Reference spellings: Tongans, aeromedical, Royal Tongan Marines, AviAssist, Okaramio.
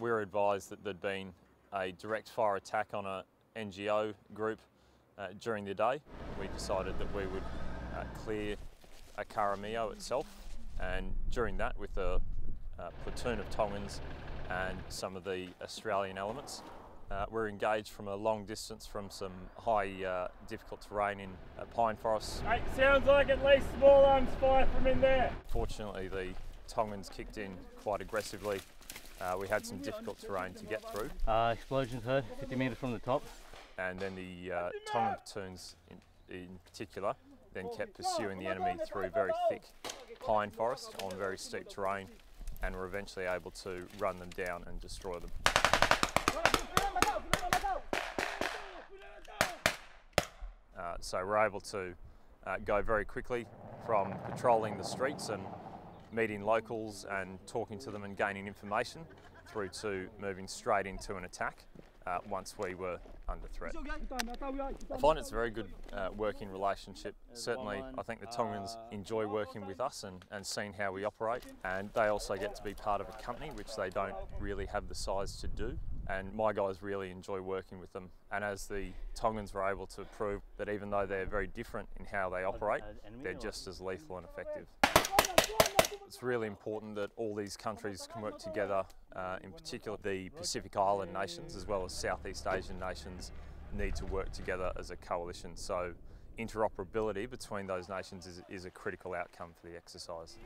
We were advised that there'd been a direct fire attack on an NGO group during the day. We decided that we would clear Okaramio itself, and during that, with a platoon of Tongans and some of the Australian elements, we're engaged from a long distance from some high difficult terrain in pine forests. Hey, sounds like at least small arms fire from in there. Fortunately, the Tongans kicked in quite aggressively. We had some difficult terrain to get through. Explosions heard 50 metres from the top. And then the Tongan platoons in particular then kept pursuing the enemy through very thick pine forest on very steep terrain, and were eventually able to run them down and destroy them. So we're able to go very quickly from patrolling the streets and meeting locals and talking to them and gaining information, through to moving straight into an attack once we were under threat. I find it's a very good working relationship. Certainly, I think the Tongans enjoy working with us and seeing how we operate, and they also get to be part of a company, which they don't really have the size to do, and my guys really enjoy working with them. And as the Tongans were able to prove that even though they're very different in how they operate, they're just as lethal and effective. It's really important that all these countries can work together, in particular the Pacific Island nations as well as Southeast Asian nations need to work together as a coalition. So interoperability between those nations is a critical outcome for the exercise.